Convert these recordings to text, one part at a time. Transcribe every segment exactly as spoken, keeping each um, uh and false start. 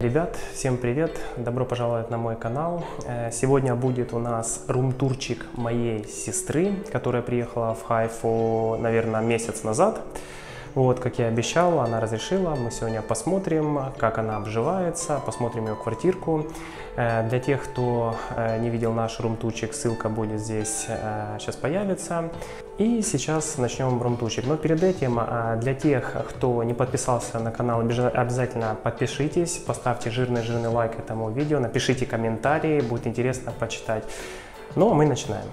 Ребят, всем привет! Добро пожаловать на мой канал. Сегодня будет у нас рум-турчик моей сестры, которая приехала в Хайфу, наверное, месяц назад. Вот, как я и обещал, она разрешила. Мы сегодня посмотрим, как она обживается, посмотрим ее квартирку. Для тех, кто не видел наш рум-турчик, ссылка будет здесь, сейчас появится. И сейчас начнем рум-турчик. Но перед этим, для тех, кто не подписался на канал, обязательно подпишитесь, поставьте жирный-жирный лайк этому видео, напишите комментарии, будет интересно почитать. Ну, а мы начинаем.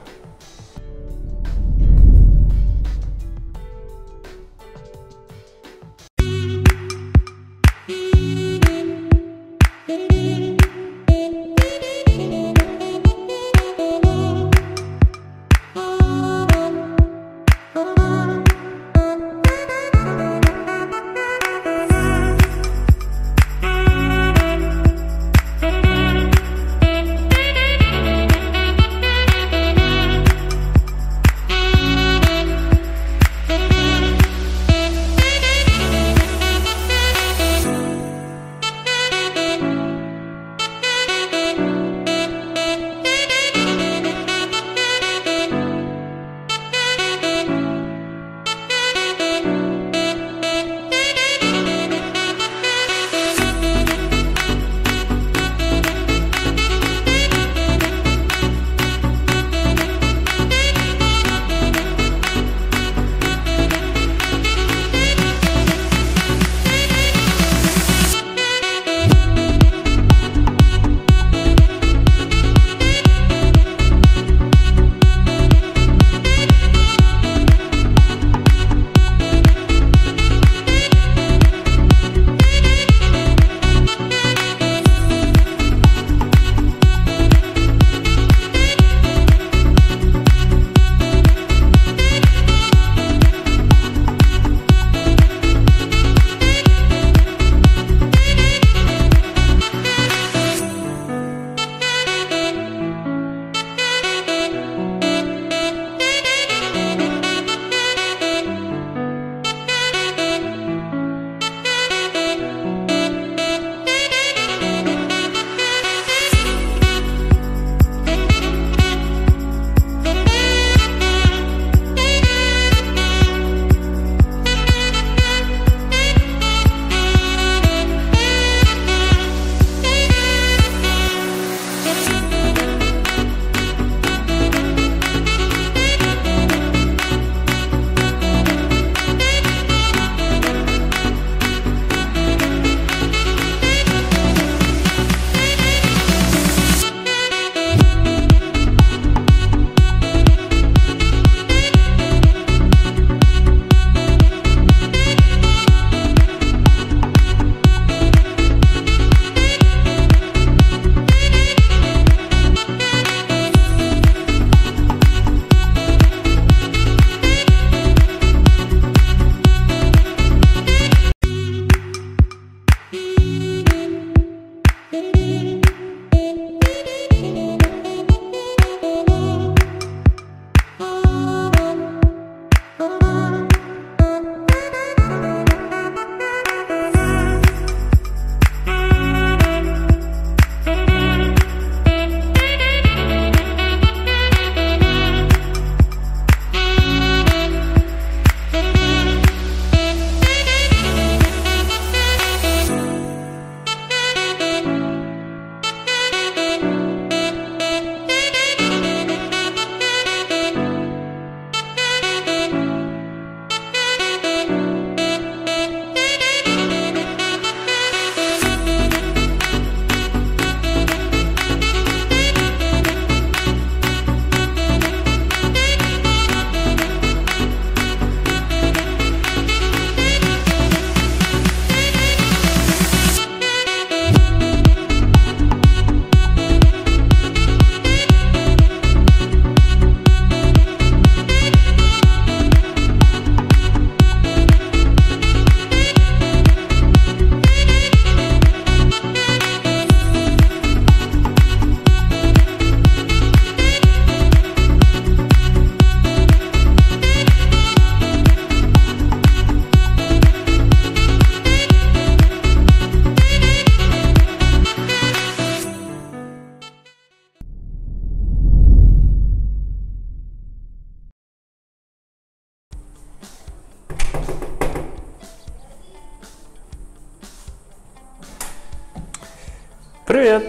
Привет!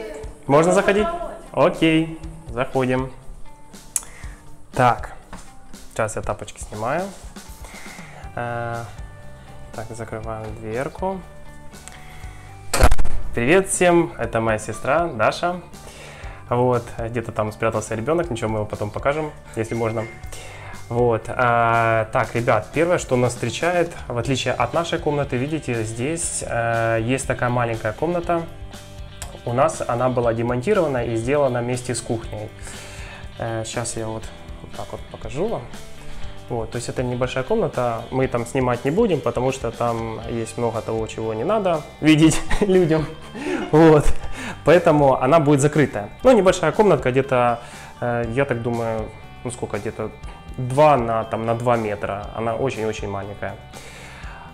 Можно заходить? Окей, заходим. Так, сейчас я тапочки снимаю. Так, закрываю дверку. Так, привет всем, это моя сестра Даша. Вот, где-то там спрятался ребенок, ничего, мы его потом покажем, если можно. Вот, а, так, ребят, первое, что нас встречает, в отличие от нашей комнаты, видите, здесь а, есть такая маленькая комната. У нас она была демонтирована и сделана вместе с кухней. А, сейчас я вот, вот так вот покажу вам. Вот, то есть это небольшая комната, мы там снимать не будем, потому что там есть много того, чего не надо видеть людям. Вот, поэтому она будет закрытая. Ну, небольшая комнатка, где-то, я так думаю, ну сколько, где-то два на, там, на два метра. Она очень-очень маленькая.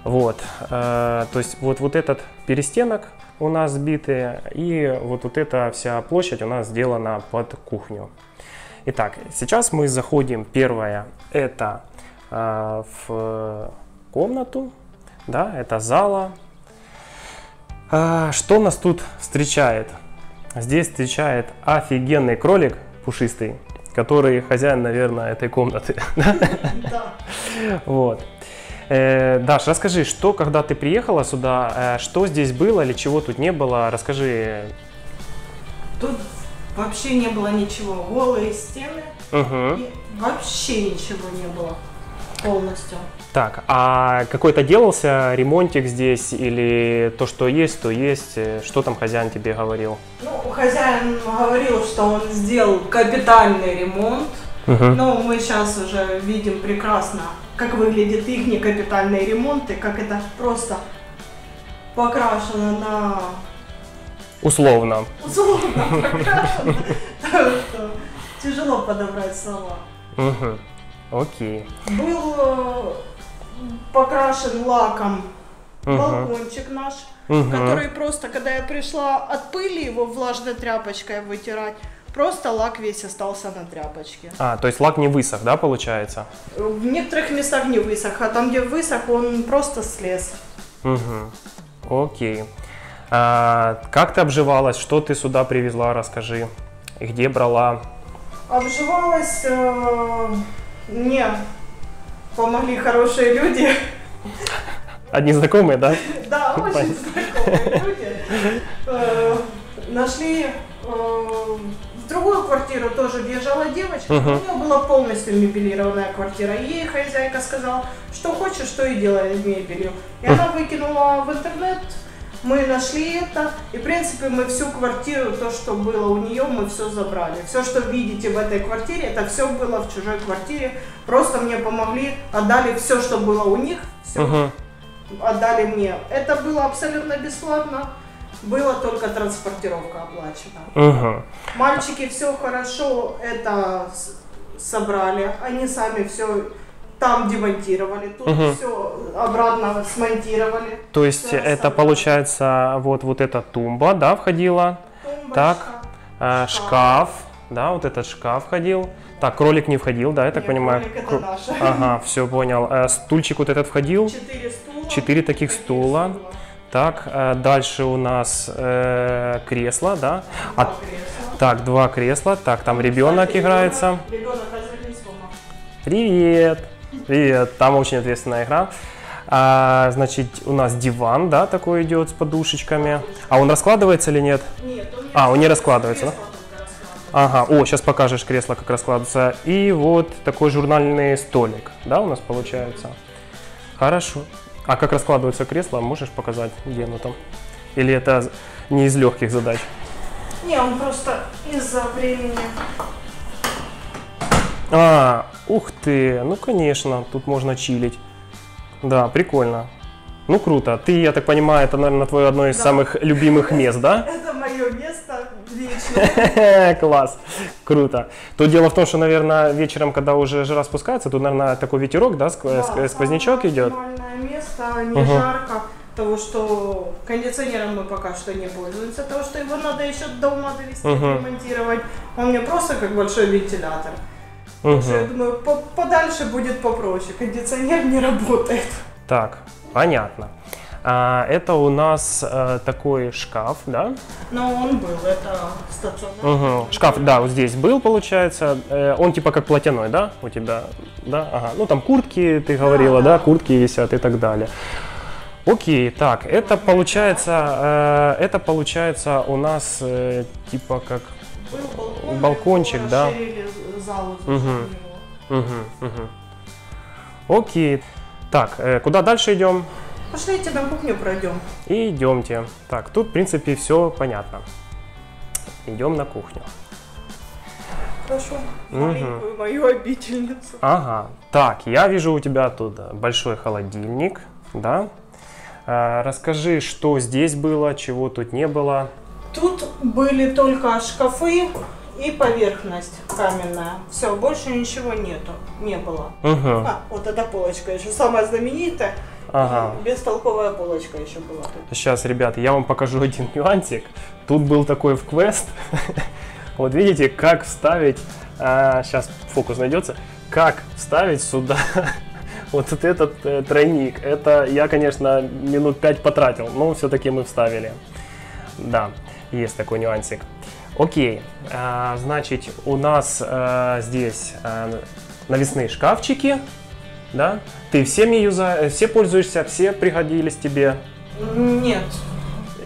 Вот, то есть вот, вот этот перестенок у нас сбитый, и вот, вот эта вся площадь у нас сделана под кухню. Итак, сейчас мы заходим, первое, это э, в комнату, да, это зала. Э, что нас тут встречает? Здесь встречает офигенный кролик пушистый, который хозяин, наверное, этой комнаты. Вот. Даш, расскажи, что, когда ты приехала сюда, что здесь было или чего тут не было, расскажи. Тут вообще не было ничего, голые стены, угу. И вообще ничего не было полностью. Так, а какой-то делался ремонтик здесь или то, что есть, то есть, что там хозяин тебе говорил? Ну, хозяин говорил, что он сделал капитальный ремонт, угу. Но мы сейчас уже видим прекрасно, как выглядит их капитальный ремонт и как это просто покрашено на... Условно. Условно покрашено. Так что тяжело подобрать слова. Окей. Был покрашен лаком балкончик наш, который просто, когда я пришла от пыли его влажной тряпочкой вытирать, просто лак весь остался на тряпочке. А, то есть лак не высох, да, получается? В некоторых местах не высох, а там, где высох, он просто слез. Окей. А, как ты обживалась? Что ты сюда привезла? Расскажи. И где брала? Обживалась... Э, мне помогли хорошие люди. Одни знакомые, да? Да, очень знакомые люди. Нашли... В другую квартиру тоже въезжала девочка. У нее была полностью мебелированная квартира. Ей хозяйка сказала, что хочешь, что и делай с мебелью. И она выкинула в интернет. Мы нашли это, и в принципе мы всю квартиру, то, что было у нее, мы все забрали. Все, что видите в этой квартире, это все было в чужой квартире. Просто мне помогли, отдали все, что было у них, все угу. Отдали мне. Это было абсолютно бесплатно, была только транспортировка оплачена. Угу. Мальчики все хорошо это собрали, они сами все... Там демонтировали, тут угу. Все обратно смонтировали. То есть это собрали. Получается вот, вот эта тумба, да, входила? Тумба, так, шкаф. Э, шкаф, да, вот этот шкаф входил. Так, кролик не входил, да, я так Нет, понимаю? Кролик это Кр... наш. Ага, все, понял. Э, стульчик вот этот входил? Четыре стула. Четыре таких стула. стула. Так, э, дальше у нас э, кресло, да? Два а... кресла. Так, два кресла. Так, там ребенок Кстати, играется. Ребенок развлекись, мама. Привет! Привет, там очень ответственная игра. А, значит, у нас диван, да, такой идет с подушечками. А он раскладывается или нет? Нет, он не А, он не раскладывается, да? Ага, о, сейчас покажешь кресло, как раскладывается. И вот такой журнальный столик, да, у нас получается. Хорошо. А как раскладывается кресло, можешь показать, где оно там? Или это не из легких задач? Не, он просто из-за времени... А, ух ты, ну конечно, тут можно чилить. Да, прикольно. Ну круто. Ты, я так понимаю, это, наверное, твое одно из да. самых любимых мест, да? Это мое место вечером. Класс, круто. То дело в том, что, наверное, вечером, когда уже жара спускается, тут, наверное, такой ветерок, да, сквознячок идет. Нормальное место, не жарко. Того, что кондиционером мы пока что не пользуемся, того, что его надо еще до ума довести, ремонтировать. Он мне просто как большой вентилятор. Угу. Я думаю, по подальше будет попроще, кондиционер не работает. Так, понятно. Это у нас такой шкаф, да? Но он был, это стационарный. Угу. Шкаф, да, вот здесь был, получается. Он типа как платяной, да, у тебя? Да? Ага. Ну там куртки, ты говорила, да, да? да, куртки висят и так далее. Окей, так, это получается, это получается у нас типа как был балкон, балкончик, да? Зал, угу. Угу. Угу. Окей, так, куда дальше идем? Пошлите, на кухню пройдем. И идемте. Так, тут, в принципе, все понятно. Идем на кухню. Прошу маленькую мою обительницу. Ага. Так, я вижу у тебя тут большой холодильник, да? А, расскажи, что здесь было, чего тут не было. Тут были только шкафы и поверхность каменная. Все, больше ничего нету, не было. Угу. А, вот эта полочка еще самая знаменитая. Ага. Бестолковая полочка еще была тут. Сейчас, ребята, я вам покажу один нюансик. Тут был такой в квест. Вот видите, как вставить... А, сейчас фокус найдется. Как вставить сюда вот этот э, тройник. Это я, конечно, минут пять потратил, но все-таки мы вставили. Да, есть такой нюансик. Окей, а, значит, у нас а, здесь а, навесные шкафчики. Да? Ты всеми юза... все пользуешься, все пригодились тебе? Нет.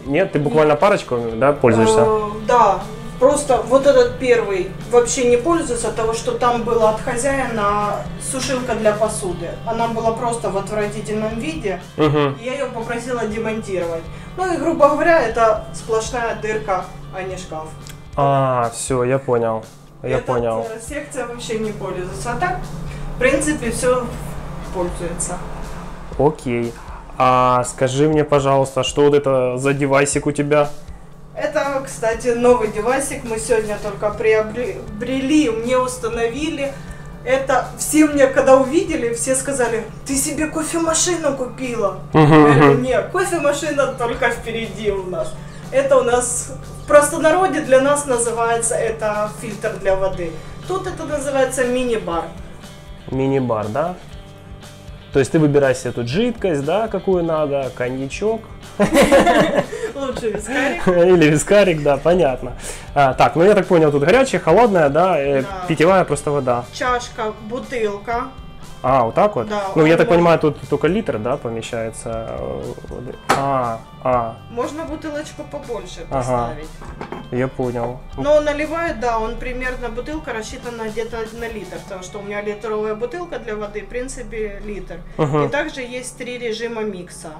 Нет? Ты буквально Нет. парочку, да, пользуешься? Э, да, просто вот этот первый вообще не пользуется, того, что там была от хозяина сушилка для посуды. Она была просто в отвратительном виде, угу. Я ее попросила демонтировать. Ну и, грубо говоря, это сплошная дырка, а не шкаф. А, все, я понял, я Эта понял. Секция вообще не пользуется, а так, в принципе, все пользуется. Окей. А скажи мне, пожалуйста, что вот это за девайсик у тебя? Это, кстати, новый девайсик. Мы сегодня только приобрели, мне установили. Это все мне, когда увидели, все сказали, ты себе кофемашину купила. Нет, кофемашина только впереди у нас. Это у нас в простонародье для нас называется это фильтр для воды. Тут это называется мини-бар. Мини-бар, да? То есть ты выбираешь себе тут жидкость, да, какую надо, коньячок. Лучше вискарик. Или вискарик, да, понятно. А, так, ну я так понял, тут горячая, холодная, да, э, да, питьевая просто вода. Чашка, бутылка. А, вот так вот? Да, ну, я может... так понимаю, тут только литр, да, помещается воды. А, а. Можно бутылочку побольше поставить. Ага. Я понял. Но наливает, да, он примерно, бутылка рассчитана где-то на литр, потому что у меня литровая бутылка для воды, в принципе, литр. Угу. И также есть три режима микса.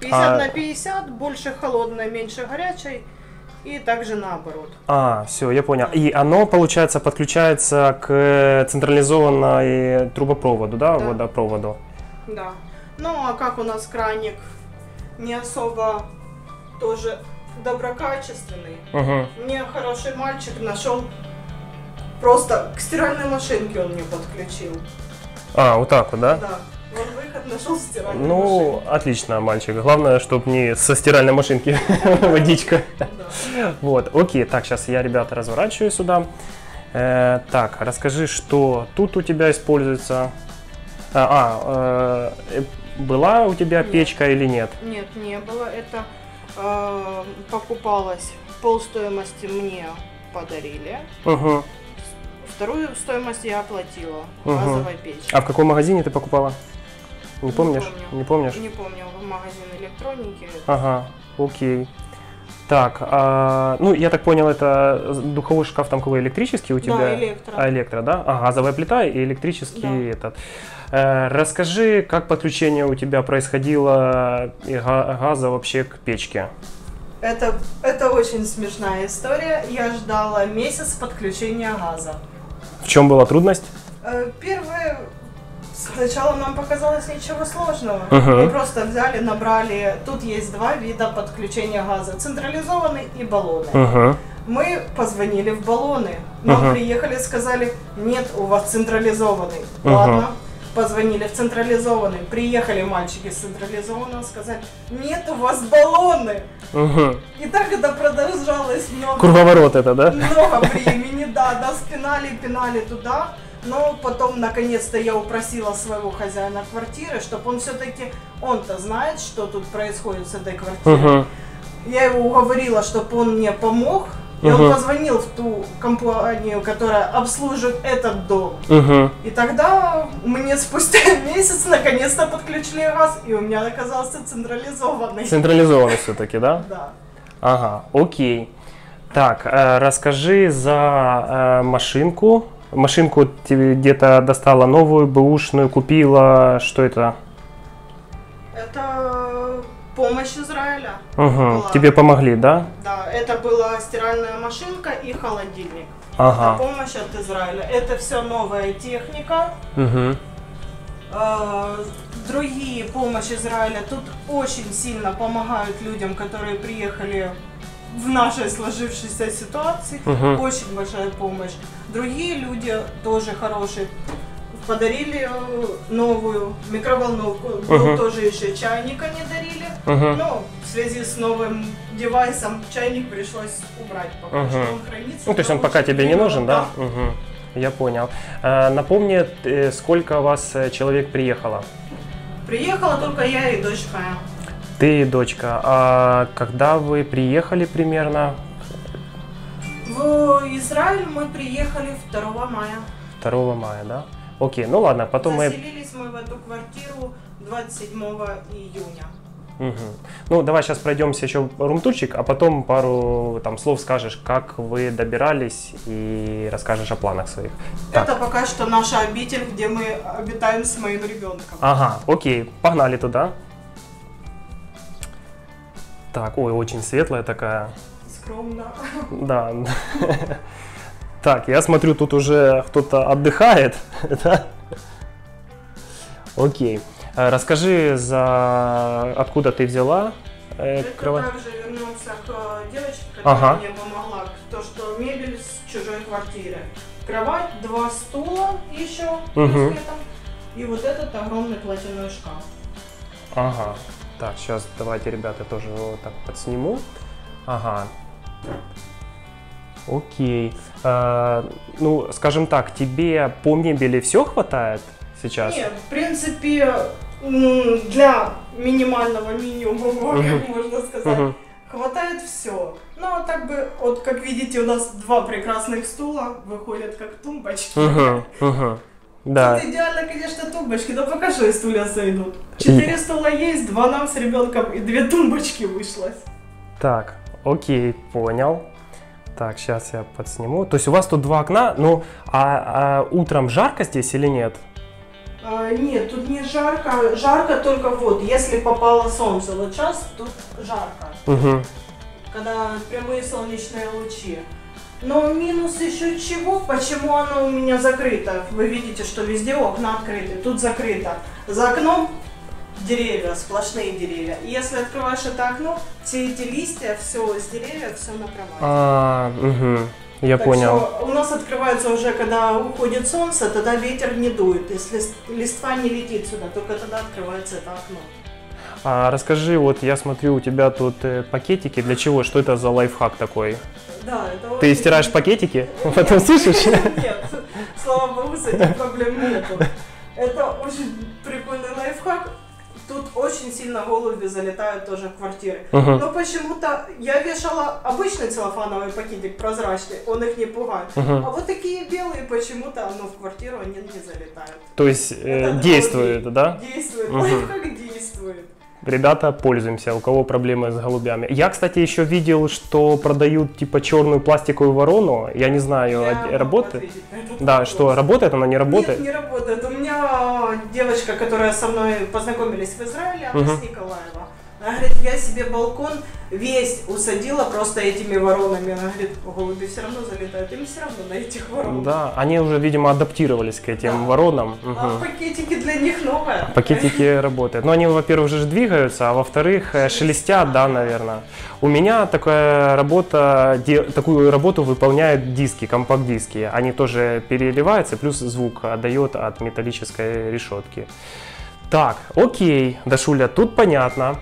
пятьдесят на пятьдесят, больше холодной, меньше горячей. И также наоборот. А, все, я понял. И оно, получается, подключается к централизованной трубопроводу, да, да. водопроводу? Да. Ну, а как у нас краник не особо тоже доброкачественный. Угу. Мне хороший мальчик нашел, просто к стиральной машинке он мне подключил. А, вот так вот, да? Да. Вот выход нашел в стиральной ну, машине. Ну, отлично, мальчик. Главное, чтобы не со стиральной машинки водичка. Вот, окей. Так, сейчас я, ребята, разворачиваю сюда. Так, расскажи, что тут у тебя используется. А, была у тебя печка или нет? Нет, не было. Это покупалось. Пол стоимости мне подарили. Вторую стоимость я оплатила, газовая печь. А в каком магазине ты покупала? Не помнишь? Не помнишь? Не помню, в магазин электроники. Ага, окей. Так, а, ну я так понял, это духовой шкаф там какой электрический у тебя? Да, электро. А, электро, да? А, газовая плита и электрический да. этот. Э, расскажи, как подключение у тебя происходило газа вообще к печке? Это, это очень смешная история. Я ждала месяц подключения газа. В чем была трудность? Первое, сначала нам показалось ничего сложного. Uh-huh. Мы просто взяли, набрали, тут есть два вида подключения газа, централизованный и баллоны. Uh-huh. Мы позвонили в баллоны, нам uh-huh. приехали, сказали, нет, у вас централизованный. Uh-huh. Ладно, позвонили в централизованный, приехали мальчики с централизованного, сказали, нет, у вас баллоны. Uh-huh. И так это продолжалось много. Круговорот это, да? Много времени. Да, да, спинали, пинали туда, Но потом, наконец-то, я упросила своего хозяина квартиры, чтобы он все-таки, он-то знает, что тут происходит с этой квартирой. Uh-huh. Я его уговорила, чтобы он мне помог. И uh-huh. он позвонил в ту компанию, которая обслуживает этот дом. Uh-huh. И тогда мне спустя месяц наконец-то подключили газ, и у меня оказался централизованный. Централизованный все-таки, да? Да. Ага, окей. Так, э, расскажи за э, машинку. Машинку тебе где-то достала новую, бэушную, купила. Что это? Это помощь Израиля. Угу. Тебе помогли, да? Да, это была стиральная машинка и холодильник. Ага. Это помощь от Израиля. Это все новая техника. Угу. Другие помощи Израиля. Тут очень сильно помогают людям, которые приехали в нашей сложившейся ситуации. Угу. Очень большая помощь. Другие люди тоже хорошие. Подарили новую микроволновку, uh-huh. тоже еще чайника не дарили, uh-huh. но в связи с новым девайсом чайник пришлось убрать, пока uh-huh. что он хранится. Ну, то есть он пока тебе не нужен, да? Да. Uh-huh. Я понял. Напомни, сколько у вас человек приехало? Приехала только я и дочка. Ты и дочка. А когда вы приехали примерно? В Израиль мы приехали второго мая. второго мая, да? Окей, ну ладно, потом мы... Заселились мы в эту квартиру двадцать седьмого июня. Угу. Ну, давай сейчас пройдемся еще румтурчик, а потом пару там слов скажешь, как вы добирались, и расскажешь о планах своих. Так. Это пока что наша обитель, где мы обитаем с моим ребенком. Ага, окей, погнали туда. Так, ой, очень светлая такая. Скромно. Да. Так, я смотрю, тут уже кто-то отдыхает, да? Окей. Расскажи, за... откуда ты взяла э, кровать? Также вернулся к девочке, которая ага. мне помогла. То, что мебель с чужой квартиры. Кровать, два стула еще, угу. и вот этот огромный платяной шкаф. Ага. Так, сейчас давайте, ребята, тоже вот так подсниму. Ага. Окей. А, ну, скажем так, тебе по мебели все хватает сейчас? Нет, в принципе, для минимального минимума, uh-huh. как можно сказать, uh-huh. хватает все. Но так бы, вот как видите, у нас два прекрасных стула выходят как тумбочки. Uh-huh. Uh-huh. Да. Тут идеально, конечно, тумбочки, но пока что и стулья сойдут. Четыре стула есть, два нам с ребенком и две тумбочки вышлось. Так, окей, понял. Так, сейчас я подсниму. То есть у вас тут два окна, ну, а, а утром жарко здесь или нет? А, нет, тут не жарко. Жарко только вот, если попало солнце. Вот сейчас тут жарко. Угу. Когда прямые солнечные лучи. Но минус еще чего? Почему оно у меня закрыто? Вы видите, что везде окна открыты. Тут закрыто. За окном деревья, сплошные деревья. И если открываешь это окно, все эти листья, все из деревьев, все на кровати. А, угу. Я так понял. Что у нас открывается уже, когда уходит солнце, тогда ветер не дует. Если листва не летит сюда, только тогда открывается это окно. А расскажи, вот я смотрю, у тебя тут пакетики. Для чего? Что это за лайфхак такой? Да, это ты очень... стираешь пакетики? Потом сушишь? Нет, слава богу, с этим проблем нету. Это очень прикольный лайфхак. Тут очень сильно голуби залетают тоже в квартиры. Uh-huh. Но почему-то я вешала обычный целлофановый пакетик прозрачный, он их не пугает. Uh-huh. А вот такие белые почему-то, оно в квартиру они не залетают. То есть э, действует, голубей, да? Действует, uh-huh. как действует. Ребята, пользуемся, у кого проблемы с голубями. Я, кстати, еще видел, что продают типа черную пластиковую ворону. Я не знаю, я работает. Да, вопрос. Что работает, она не работает? Нет, не работает. У меня девочка, которая со мной познакомились в Израиле, она угу. с Николаева. Она говорит, я себе балкон весь усадила просто этими воронами. Она говорит, голуби все равно залетают, им все равно на этих воронах. Да, они уже, видимо, адаптировались к этим да. воронам. Угу. А пакетики для них новые. Пакетики работают. Но они, во-первых, же двигаются, а во-вторых, шелестят, да, наверное. У меня такая работа, такую работу выполняют диски, компакт-диски. Они тоже переливаются, плюс звук отдает от металлической решетки. Так, окей, Дашуля, тут понятно.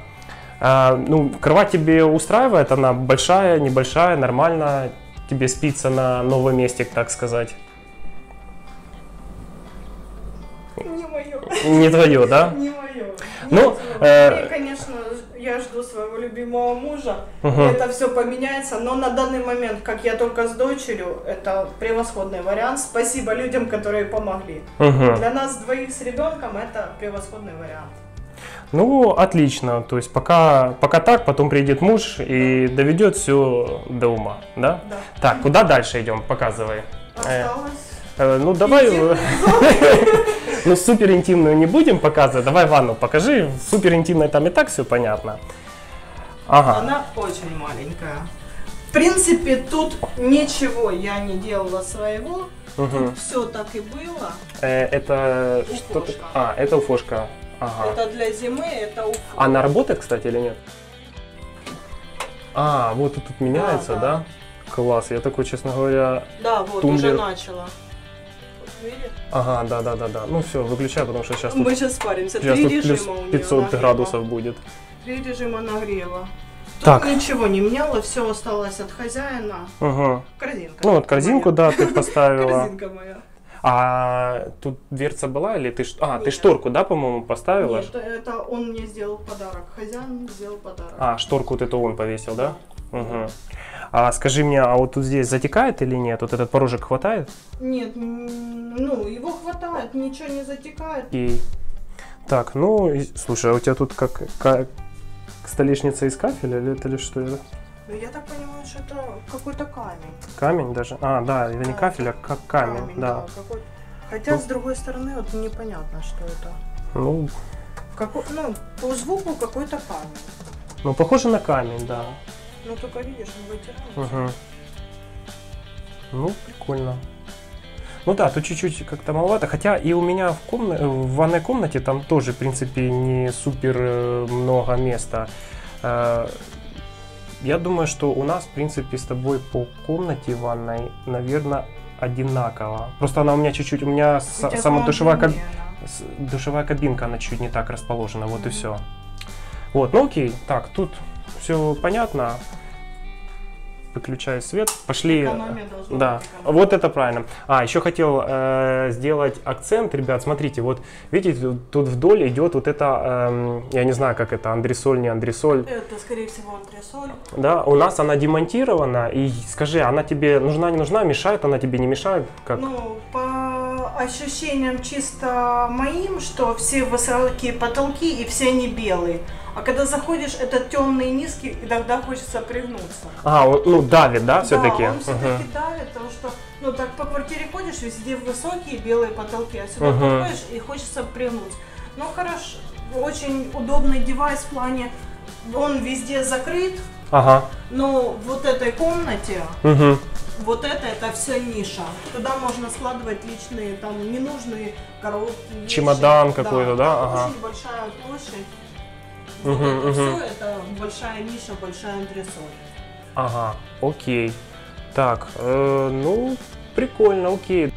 А, ну, кровать тебе устраивает, она большая, небольшая, нормально, тебе спится на новом месте, так сказать. Не твое, да? Не мое. Ну, э... конечно, я жду своего любимого мужа. Угу. Это все поменяется, но на данный момент, как я только с дочерью, это превосходный вариант. Спасибо людям, которые помогли. Угу. Для нас двоих с ребенком это превосходный вариант. Ну, отлично. То есть пока, пока так, потом приедет муж и доведет все до ума, да? Да. Так, куда дальше идем? Показывай. Осталось. Ну давай, ну супер интимную не будем показывать, давай ванну покажи, в супер интимной там и так все понятно. Ага. Она очень маленькая. В принципе, тут ничего я не делала своего, угу. Все так и было. Э, это что-то, а это уфошка. Ага. Это для зимы, это уфошка. Она работает, кстати, или нет? А, вот тут, тут меняется, да, да? Да? Класс, я такой, честно говоря, да, вот тумблер... уже начала. Видишь? Ага, да, да, да, да. Ну все, выключай, потому что сейчас мы тут, сейчас спаримся. Сейчас тут плюс пятьсот градусов будет. Три режима нагрева. Тут так. Ничего не меняло, все осталось от хозяина. Ага. Корзинка. Ну вот корзинку, моя. Да, ты поставила. Корзинка моя. А тут дверца была или ты что? А, нет. Ты шторку, да, по-моему, поставила? Нет, это он мне сделал подарок. Хозяин сделал подарок. А, шторку вот это он повесил, да? Угу. А скажи мне, а вот тут здесь затекает или нет? Вот этот порожек хватает? Нет, ну его хватает, ничего не затекает. И... Так, ну, слушай, а у тебя тут как, как столешница из кафеля или это или что это? Ну, я так понимаю, что это какой-то камень. Камень даже? А, да, это не кафель, а как камень, камень да. Да, хотя, ну, с другой стороны, вот непонятно, что это. Ну, какой, ну по звуку какой-то камень. Ну, похоже на камень, да. Ну, только видишь, он вытирается. Угу. Ну, прикольно. Ну да, тут чуть-чуть как-то маловато. Хотя и у меня в, комна... в ванной комнате там тоже, в принципе, не супер много места. Я думаю, что у нас, в принципе, с тобой по комнате ванной, наверное, одинаково. Просто она у меня чуть-чуть, у меня с... сама душевая, каб... душевая кабинка, она чуть не так расположена, вот mm-hmm. и все. Вот, ну окей, так, тут... Все понятно. Выключаю свет. Пошли. Да. Вот это правильно. А, еще хотел э, сделать акцент, ребят. Смотрите, вот видите, тут вдоль идет вот это, э, я не знаю, как это, андресоль, не андресоль. Это, скорее всего, андресоль. Да, у нас она демонтирована. И скажи, она тебе нужна, не нужна, мешает, она тебе не мешает? Как? Ну, по ощущениям чисто моим, что все высокие потолки и все они белые. А когда заходишь, это темный, низкий, и тогда хочется пригнуться. А, ну давит, да, все-таки? Да, он все-таки угу. давит, потому что, ну так по квартире ходишь, везде высокие белые потолки, а сюда угу. приходишь и хочется пригнуть. Ну хорошо, очень удобный девайс в плане, он везде закрыт, ага. но в вот этой комнате, угу. вот это, это все ниша. Туда можно складывать личные, там, ненужные коробки, вещи. Чемодан какой-то, да? да? Ага. Очень большая площадь. Вот угу, это угу. все, это большая ниша, большая андресоль. Ага, окей. Так, э, ну, прикольно, окей.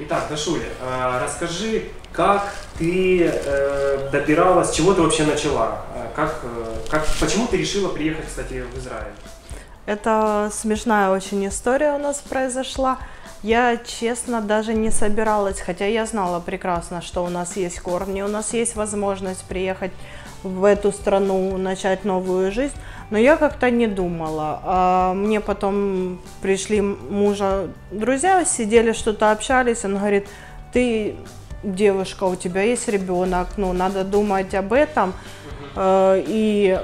Итак, Дашуля, э, расскажи, как ты э, добиралась, с чего ты вообще начала? Как, э, как, почему ты решила приехать, кстати, в Израиль? Это смешная очень история у нас произошла. Я, честно, даже не собиралась, хотя я знала прекрасно, что у нас есть корни, у нас есть возможность приехать в эту страну, начать новую жизнь, но я как-то не думала. А мне потом пришли мужа друзья, сидели, что-то общались, он говорит, ты девушка, у тебя есть ребенок, ну, надо думать об этом и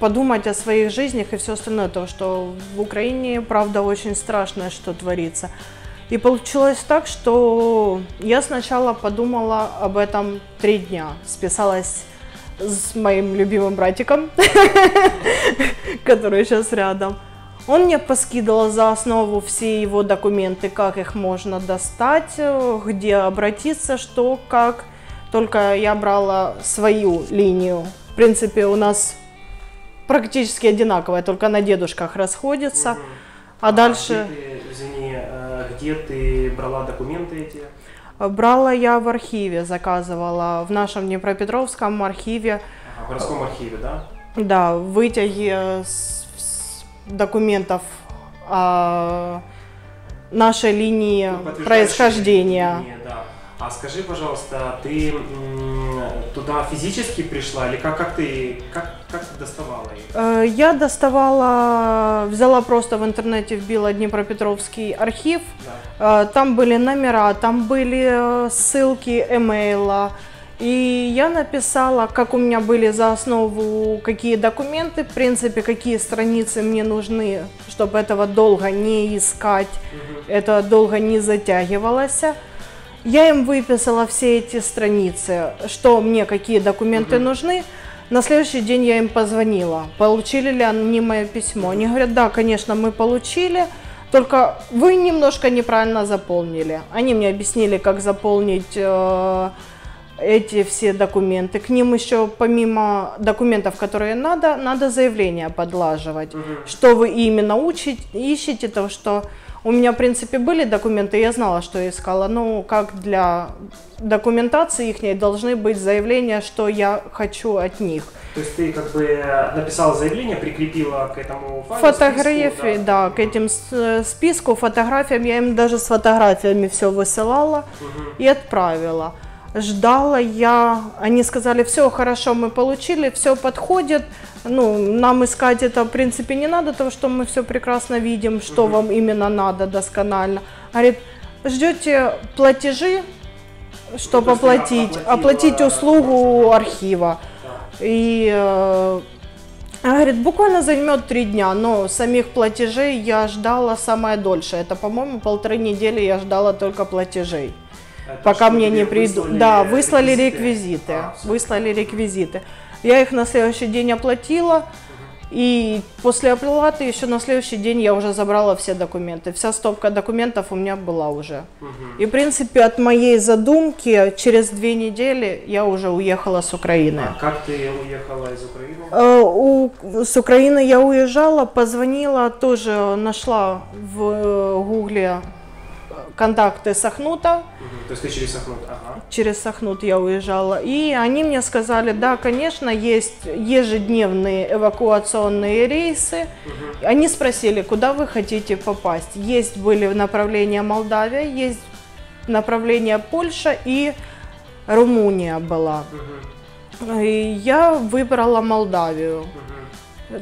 подумать о своих жизнях и все остальное, то, что в Украине, правда, очень страшно, что творится. И получилось так, что я сначала подумала об этом три дня, списалась с моим любимым братиком, который сейчас рядом. Он мне поскидывал за основу все его документы, как их можно достать, где обратиться, что, как. Только я брала свою линию. В принципе, у нас... практически одинаковая, только на дедушках расходится. Угу. А, а дальше... Где ты, извини, где ты брала документы эти? Брала я в архиве, заказывала в нашем Днепропетровском архиве. Ага, в городском архиве, да? Да, вытяги с, с документов о нашей линии ну, происхождения. Линии, да. А скажи, пожалуйста, ты туда физически пришла или как, как, ты, как, как ты доставала их? Я доставала, взяла просто в интернете, вбила Днепропетровский архив. Да. Там были номера, там были ссылки эмейла. И я написала, как у меня были за основу, какие документы, в принципе, какие страницы мне нужны, чтобы этого долго не искать, угу. это долго не затягивалось. Я им выписала все эти страницы, что мне, какие документы угу. нужны. На следующий день я им позвонила, получили ли они мое письмо. Они говорят, да, конечно, мы получили, только вы немножко неправильно заполнили. Они мне объяснили, как заполнить... Э эти все документы. К ним еще, помимо документов, которые надо, надо заявление подлаживать. Угу. Что вы именно учите, ищете, то что у меня, в принципе, были документы, я знала, что я искала. Но как для документации ихней должны быть заявления, что я хочу от них. То есть ты как бы написала заявление, прикрепила к этому файлу, фотографии, списку, да? Да, к этим списку, фотографиям. Я им даже с фотографиями все высылала угу. и отправила. Ждала я, они сказали, все хорошо, мы получили, все подходит, ну, нам искать это, в принципе, не надо, потому что мы все прекрасно видим, что угу. вам именно надо досконально. Говорит, ждете платежи, чтобы ну, оплатить, оплатила, оплатить услугу да, архива. Да. И, э, говорит, буквально займет три дня, но самих платежей я ждала самое дольшее, это, по-моему, полторы недели я ждала только платежей. Это пока мне не придут, да, выслали реквизиты, реквизиты. А, выслали реквизиты. Я их на следующий день оплатила, угу. и после оплаты еще на следующий день я уже забрала все документы. Вся стопка документов у меня была уже. Угу. И, в принципе, от моей задумки через две недели я уже уехала с Украины. А как ты уехала из Украины? Э, у, с Украины я уезжала, позвонила, тоже нашла в э, Гугле контакты Сохнута. Угу, то есть ты через Сохнут? Ага. Через Сохнут я уезжала. И они мне сказали, да, конечно, есть ежедневные эвакуационные рейсы. Угу. Они спросили, куда вы хотите попасть. Есть были направления Молдавия, есть направление Польша и Румуния была. Угу. И я выбрала Молдавию. Угу.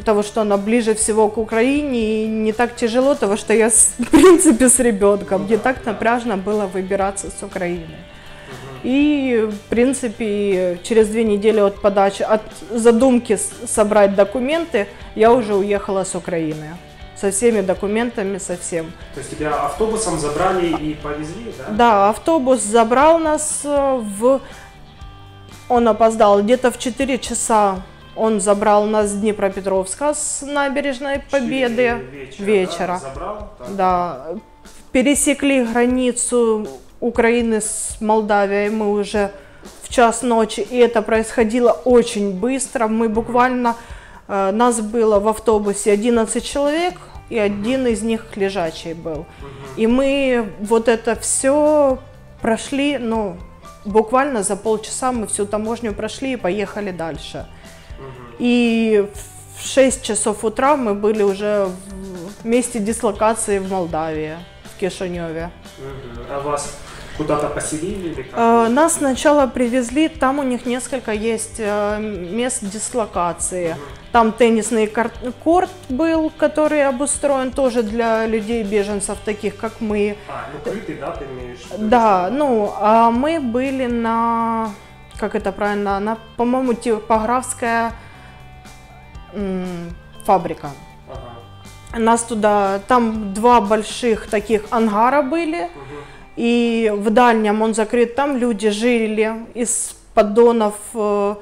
Того, что она ближе всего к Украине и не так тяжело, того, что я, в принципе, с ребенком. Ну, не да, так да. напряжно было выбираться с Украины. Угу. И, в принципе, через две недели от подачи, от задумки собрать документы, я уже уехала с Украины. Со всеми документами, со всем. То есть тебя автобусом забрали и повезли, да? Да, автобус забрал нас в... Он опоздал где-то в четыре часа. Он забрал нас с Днепропетровска, с набережной Победы вечера. вечера. Да, забрал, да. Пересекли границу Украины с Молдавией мы уже в час ночи, и это происходило очень быстро. Мы буквально, э, нас было в автобусе одиннадцать человек, и один из них лежачий был. И мы вот это все прошли, ну, буквально за полчаса мы всю таможню прошли и поехали дальше. И в шесть часов утра мы были уже в месте дислокации в Молдавии, в Кишиневе. А вас куда-то поселили? Или как? Нас сначала привезли, там у них несколько есть мест дислокации. Угу. Там теннисный корт был, который обустроен тоже для людей-беженцев, таких как мы. А, ну крытый, да, ты имеешь в виду? Да, ну, а мы были на... Как это правильно? Она, по-моему, типографская м, фабрика. Ага. Нас туда, там два больших таких ангара были, угу. и в дальнем он закрыт. Там люди жили, из поддонов э,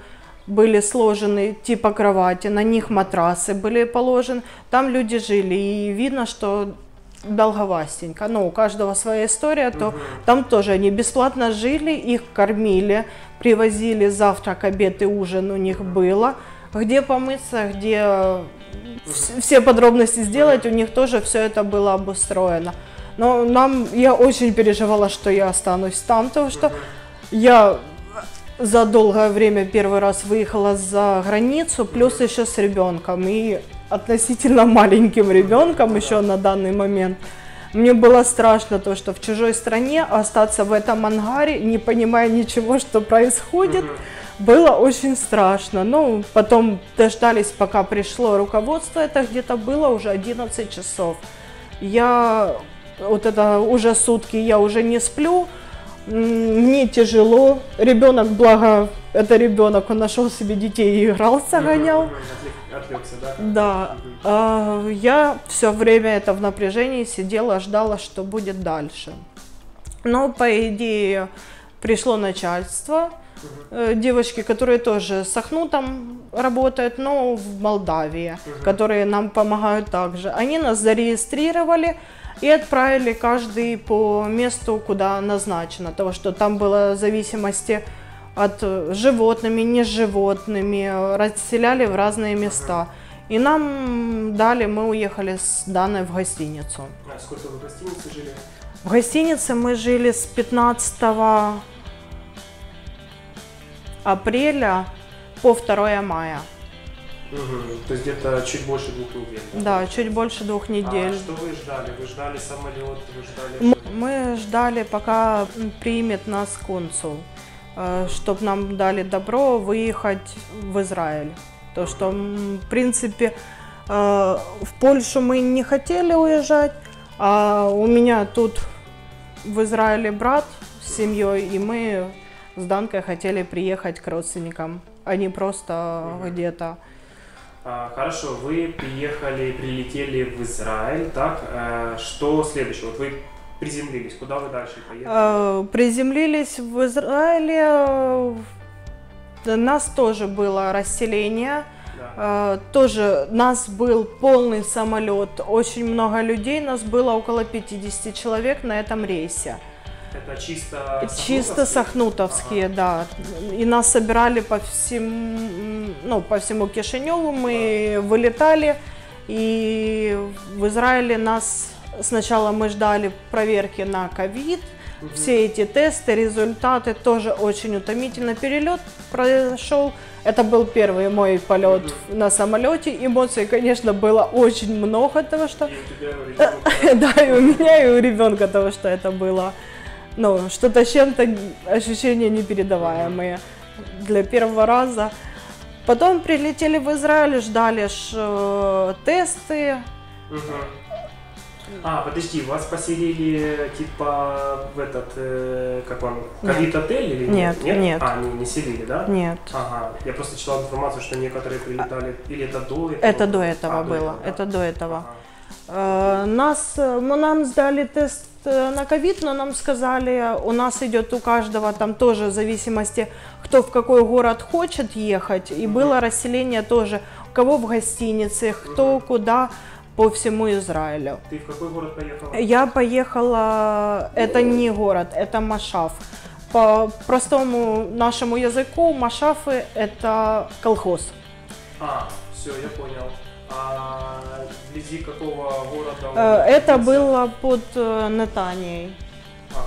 были сложены типа кровати, на них матрасы были положены. Там люди жили, и видно, что долговастенько, но у каждого своя история, то угу. там тоже они бесплатно жили, их кормили, привозили завтрак, обед и ужин у них было, где помыться, где угу. все подробности сделать, у них тоже все это было обустроено. Но нам, я очень переживала, что я останусь там, потому что угу. я за долгое время первый раз выехала за границу, плюс еще с ребенком и относительно маленьким ребенком еще на данный момент. Мне было страшно то, что в чужой стране остаться в этом ангаре, не понимая ничего, что происходит. Mm-hmm. Было очень страшно. Ну, потом дождались, пока пришло руководство. Это где-то было уже одиннадцать часов. Я вот это уже сутки, я уже не сплю. Мне тяжело. Ребенок, благо, это ребенок, он нашел себе детей и игрался, гонял. Отвлекся, да? Да. Угу. А, я все время это в напряжении сидела, ждала, что будет дальше. Но, по идее, пришло начальство. Угу. Девочки, которые тоже с Сохнутом работают, но в Молдавии, угу. которые нам помогают также. Они нас зарегистрировали. И отправили каждый по месту, куда назначено. Того, что там было в зависимости от животными, не с животными, расселяли в разные места. И нам дали, мы уехали с Даной в гостиницу. А сколько вы в гостинице жили? В гостинице мы жили с пятнадцатого апреля по второе мая. Угу. То есть где-то чуть больше двух недель. Да, да, чуть больше двух недель. А что вы ждали? Вы ждали самолет? Вы ждали... Мы ждали, пока примет нас консул, чтобы нам дали добро выехать в Израиль. То, что, в принципе, в Польшу мы не хотели уезжать, а у меня тут в Израиле брат с семьей, и мы с Данкой хотели приехать к родственникам, а не просто угу. где-то. Хорошо, вы приехали, прилетели в Израиль, так, что следующее? Вот вы приземлились, куда вы дальше поехали? Приземлились в Израиле, у нас тоже было расселение, да. тоже нас был полный самолет, очень много людей, нас было около пятидесяти человек на этом рейсе. Это чисто сохнутовские? Чисто сохнутовские, ага. да. И нас собирали по всему, ну, по всему Кишиневу, мы ага. вылетали, и в Израиле нас сначала мы ждали проверки на ковид, угу. все эти тесты, результаты, тоже очень утомительно. Перелет прошел, это был первый мой полет угу. на самолете, эмоций, конечно, было очень много того, что... Да, и у меня, и у ребенка того, что это было. Ну, что-то с чем-то, ощущения непередаваемые для первого раза. Потом прилетели в Израиль, ждали ж, тесты. Угу. А, подожди, вас поселили типа в этот, э, как он, ковид-отель или нет? Нет, нет. нет. А, не, не селили, да? Нет. Ага, я просто читал информацию, что некоторые прилетали, или это до этого? Это до этого а, было, до этого, да? это до этого. Ага. Нас, мы нам сдали тест на ковид, но нам сказали, у нас идет у каждого, там тоже в зависимости, кто в какой город хочет ехать, и было расселение тоже, у кого в гостинице, кто куда, по всему Израилю. Ты в какой город поехала? Я поехала, это не город, это Машав. По простому нашему языку Машафы это колхоз. А, все, я понял. А вблизи какого города? Это было под Нетанией. Ага.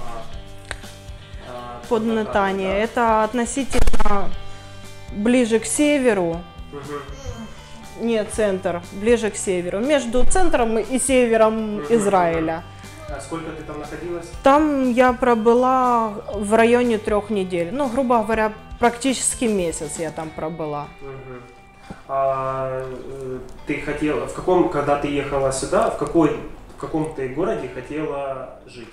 А, под Нетанией. Да. Это относительно ближе к северу. Угу. Не центр, ближе к северу. Между центром и севером угу. Израиля. А сколько ты там находилась? Там я пробыла в районе трех недель. Ну, грубо говоря, практически месяц я там пробыла. Угу. А, ты хотела, в каком, когда ты ехала сюда, в, какой, в каком ты городе хотела жить?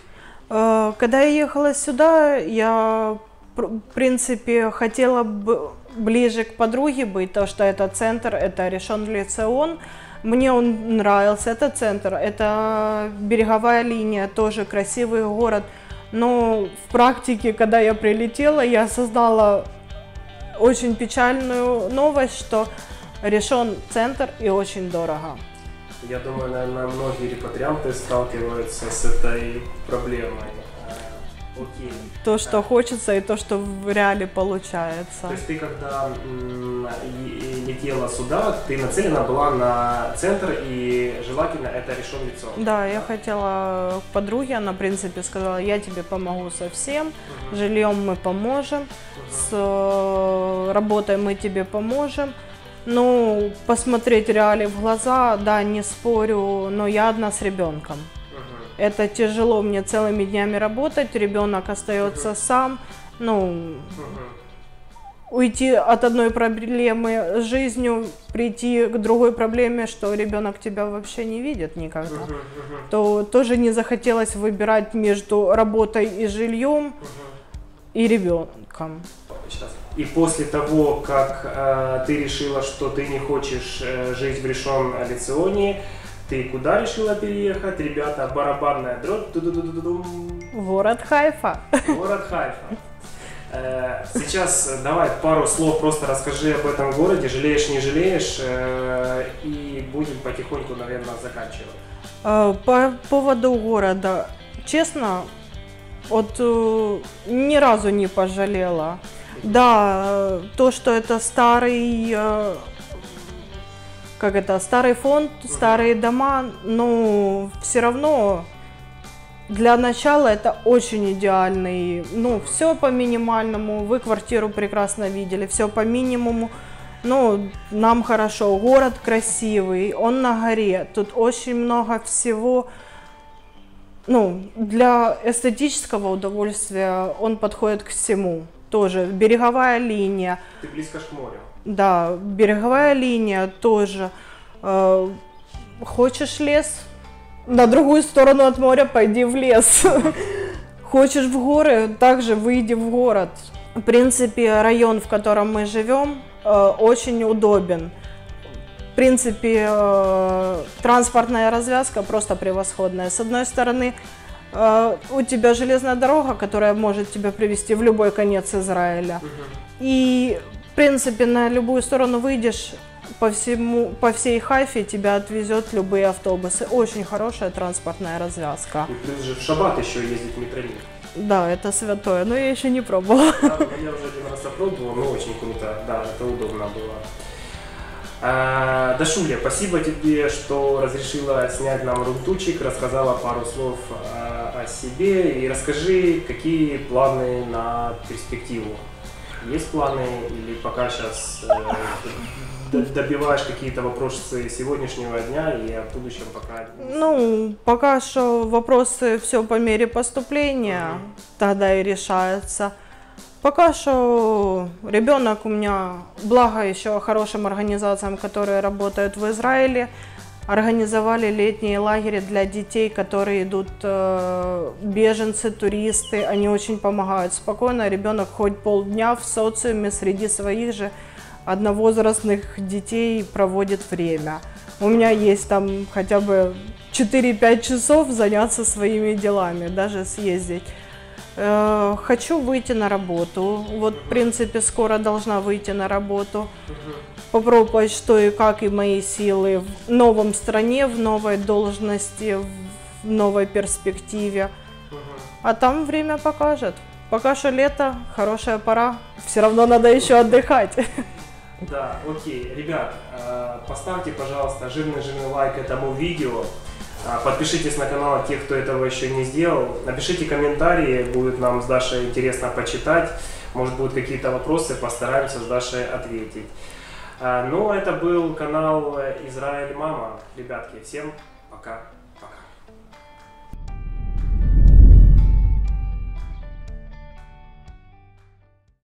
Когда я ехала сюда, я, в принципе, хотела ближе к подруге быть, потому что это центр, это Ришон Лицион. Мне он нравился, это центр, это береговая линия, тоже красивый город. Но в практике, когда я прилетела, я осознала очень печальную новость, что решен центр и очень дорого. Я думаю, наверное, многие репатрианты сталкиваются с этой проблемой. Окей. То, что хочется и то, что в реале получается. То есть ты, когда летела сюда, ты нацелена была на центр и желательно это Ришон Лицион. Да, я хотела к подруге, она в принципе сказала, я тебе помогу со всем, угу. жильем мы поможем, угу. с работой мы тебе поможем. Ну, посмотреть реале в глаза, да, не спорю, но я одна с ребенком. Угу. Это тяжело мне целыми днями работать, ребенок остается сам, ну, уйти от одной проблемы с жизнью, прийти к другой проблеме, что ребенок тебя вообще не видит никогда, то тоже не захотелось выбирать между работой и жильем и ребенком. И после того, как э, ты решила, что ты не хочешь э, жить в Ришон Лиционе, ты куда решила переехать? Ребята, барабанная дробь. Город Хайфа. Город Хайфа. Э, сейчас давай пару слов просто расскажи об этом городе, жалеешь, не жалеешь, э, и будем потихоньку, наверное, заканчивать. По поводу города, честно, вот ни разу не пожалела. Да, то, что это старый, как это, старый фонд, старые дома, но все равно для начала это очень идеальный, ну, все по минимальному, вы квартиру прекрасно видели, все по минимуму, ну, нам хорошо, город красивый, он на горе, тут очень много всего. Ну, для эстетического удовольствия он подходит к всему. Тоже береговая линия. Ты близко к морю. Да, береговая линия тоже. Э, хочешь лес? На другую сторону от моря пойди в лес. Хочешь в горы? Также выйди в город. В принципе, район, в котором мы живем, э, очень удобен. В принципе, э, транспортная развязка просто превосходная. С одной стороны, у тебя железная дорога, которая может тебя привести в любой конец Израиля. И, в принципе, на любую сторону выйдешь, по, всему, по всей Хайфе тебя отвезет любые автобусы. Очень хорошая транспортная развязка. И плюс же в шаббат еще ездить в метроне. Да, это святое, но я еще не пробовала. Да, я уже один раз опробовала, но очень круто, да, это удобно было. Дашуля, спасибо тебе, что разрешила снять нам рунтучик, рассказала пару слов о себе и расскажи, какие планы на перспективу. Есть планы или пока сейчас добиваешь какие-то вопросы сегодняшнего дня и о будущем пока? Ну, пока что вопросы все по мере поступления, угу. Тогда и решаются. Пока что ребенок у меня, благо еще хорошим организациям, которые работают в Израиле, организовали летние лагеря для детей, которые идут э, беженцы, туристы, они очень помогают. Спокойно ребенок хоть полдня в социуме среди своих же одновозрастных детей проводит время. У меня есть там хотя бы четыре-пять часов заняться своими делами, даже съездить. Хочу выйти на работу, вот в принципе скоро должна выйти на работу, попробовать что и как, и мои силы в новом стране, в новой должности, в новой перспективе, а там время покажет. Пока что лето, хорошая пора, все равно надо еще отдыхать. Да, окей, ребят, поставьте, пожалуйста, жирный-жирный лайк этому видео. Подпишитесь на канал тех, кто этого еще не сделал. Напишите комментарии, будет нам с Дашей интересно почитать. Может, будут какие-то вопросы, постараемся с Дашей ответить. Ну, это был канал Израиль мама. Ребятки, всем пока.